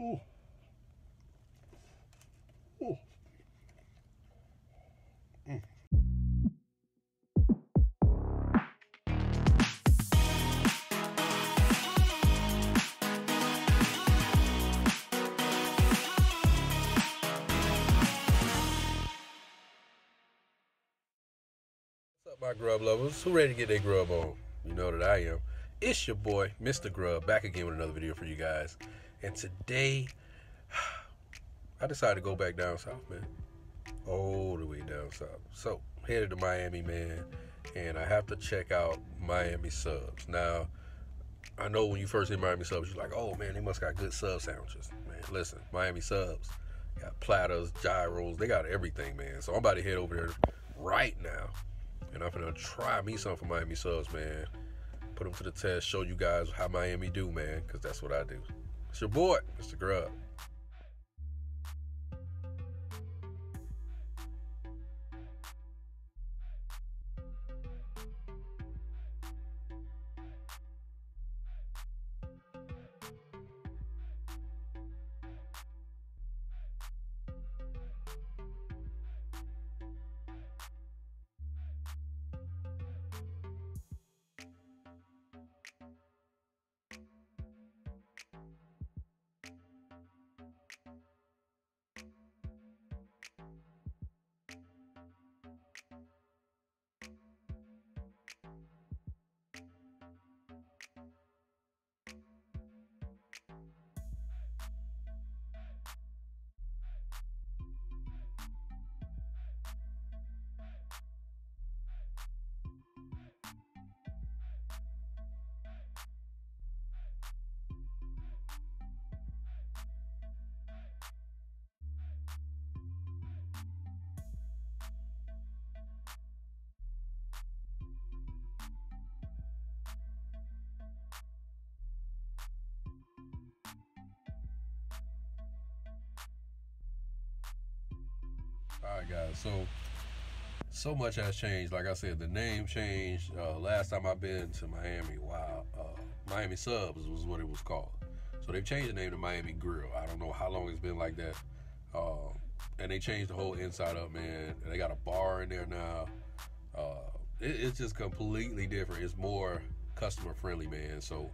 Oh. Oh. What's up, my grub lovers? Who ready to get their grub on? You know that I am. It's your boy, Mr. Grub, back again with another video for you guys. And today, I decided to go back down south, man. All the way down south. So, headed to Miami, man. And I have to check out Miami Subs. Now, I know when you first hear Miami Subs, you're like, oh, man, they must got good sub sandwiches. Man, listen, Miami Subs got platters, gyros. They got everything, man. So, I'm about to head over there right now. And I'm going to try me some for Miami Subs, man. Put them to the test, show you guys how Miami do, man. Because that's what I do. It's your boy, Mr. Grub. Alright guys, so much has changed. Like I said, the name changed. Last time I've been to Miami, wow, Miami Subs was what it was called. So they've changed the name to Miami Grill. I don't know how long it's been like that. And they changed the whole inside up, man. And they got a bar in there now. It's just completely different. It's more customer friendly, man. So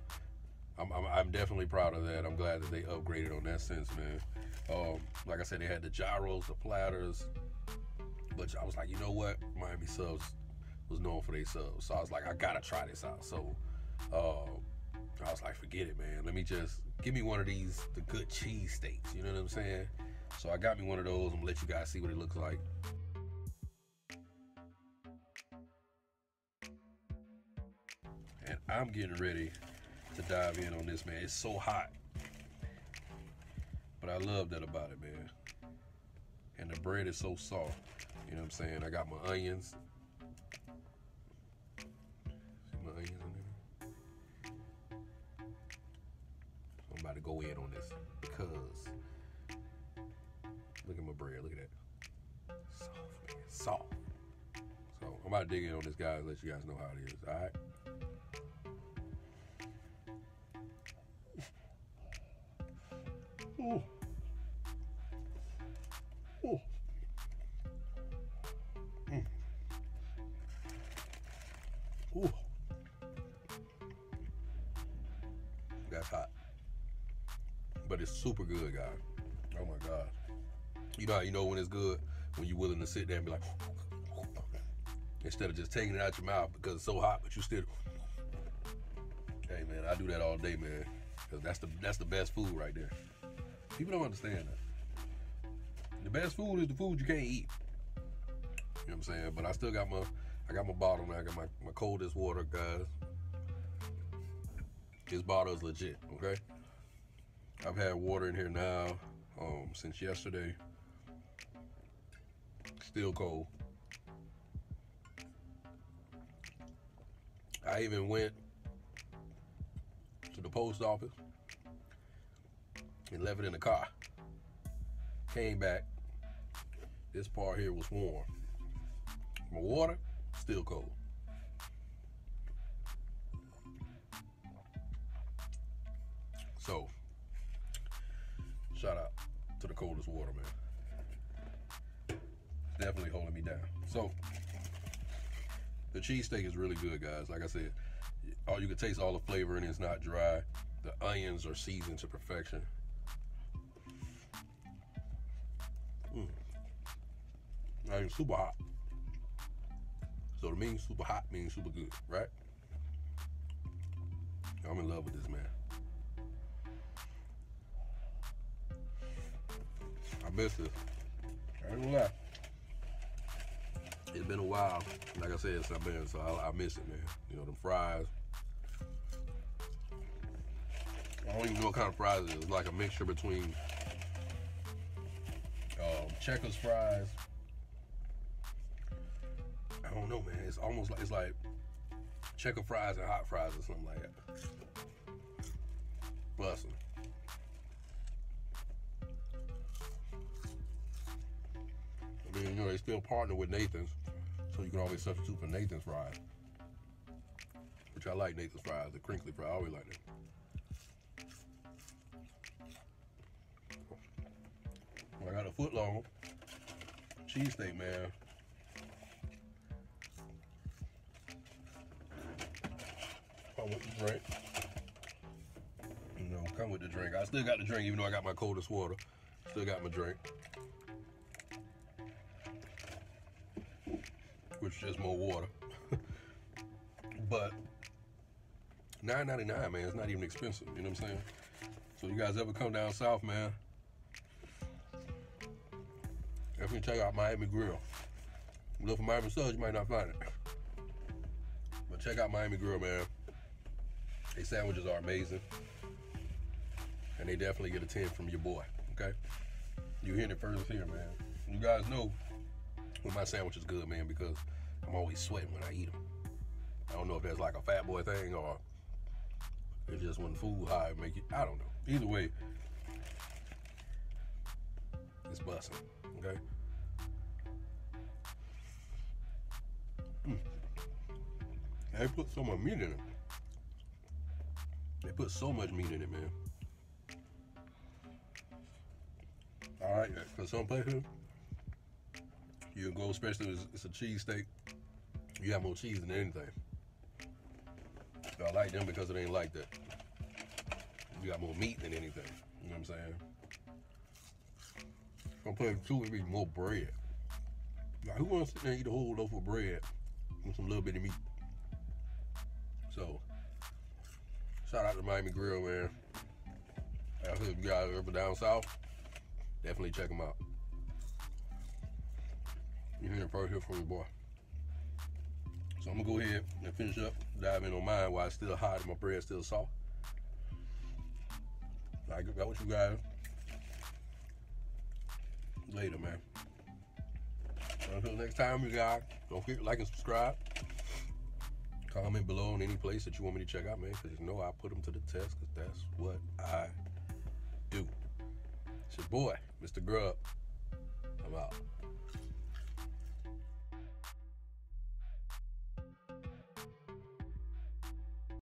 I'm definitely proud of that. I'm glad that they upgraded on that sense, man. Like I said, they had the gyros, the platters, but I was like, you know what? Miami Subs was known for their subs. So I was like, I gotta try this out. So I was like, forget it, man. Let me just, give me one of these, the good cheese steaks. You know what I'm saying? So I got me one of those. I'm gonna let you guys see what it looks like. And I'm getting ready to dive in on this, man. It's so hot, but I love that about it, man. And the bread is so soft, you know what I'm saying? I got my onions. See my onions in there? I'm about to go in on this because look at my bread, look at that. Soft, man, soft. So I'm about to dig in on this, guys, let you guys know how it is, all right? Ooh. Ooh. Mm. Ooh. That's hot. But it's super good, guys. Oh my God. You know how you know when it's good? When you're willing to sit there and be like, instead of just taking it out your mouth because it's so hot, but you still, hey man, I do that all day, man. Because that's the best food right there. People don't understand that. The best food is the food you can't eat. You know what I'm saying? But I still got my bottle, man. I got my coldest water, guys. This bottle is legit, okay? I've had water in here now since yesterday. Still cold. I even went to the post office and left it in the car. Came back, this part here was warm. My water, still cold. So, Shout out to the coldest water, man. It's definitely holding me down. So the cheesesteak is really good, guys. Like I said, all you can taste all the flavor and it's not dry. The onions are seasoned to perfection. I mean, super hot. So to me, super hot means super good, right? I'm in love with this, man. I missed it. I ain't gonna lie. It's been a while. Like I said, it's not been, so I miss it, man. You know, them fries. I don't even know what kind of fries it is. It's like a mixture between Checkers fries. I don't know, man. It's almost like, it's like Checker fries and hot fries or something like that. Bussin'. I mean, you know, they still partner with Nathan's, so you can always substitute for Nathan's fries. Which I like Nathan's fries, the crinkly fries, I always like them. I got a foot long cheesesteak, man. Come with the drink. You know, come with the drink. I still got the drink, even though I got my coldest water. Still got my drink. Which is just more water. But $9.99, man, it's not even expensive. You know what I'm saying? So you guys ever come down south, man, definitely check out Miami Grill. If you look for Miami Subs, you might not find it. But check out Miami Grill, man. Their sandwiches are amazing. And they definitely get a 10 from your boy, okay? You hearing it first here, man. You guys know when my sandwich is good, man, because I'm always sweating when I eat them. I don't know if that's like a fat boy thing or it's just when food high make you, I don't know. Either way, it's bussin'. Okay. They put so much meat in it. They put so much meat in it, man. All right, for some places, you go, especially if it's a cheesesteak, you have more cheese than anything. So I like them because it ain't like that. You got more meat than anything. You know what I'm saying? I'm putting two, it'd be more bread. Like, who wants to sit there and eat a whole loaf of bread with some little bit of meat? So, shout out to Miami Grill, man. I hope you guys are ever down south, definitely check them out. You hear it first here from your boy. So I'm gonna go ahead and finish up, dive in on mine while it's still hot and my bread's still soft. I got what you guys. Later, man. Until next time, you guys, don't forget to like and subscribe. Comment below on any place that you want me to check out, man, because you know I put them to the test, because that's what I do. It's your boy, Mr. Grub. I'm out.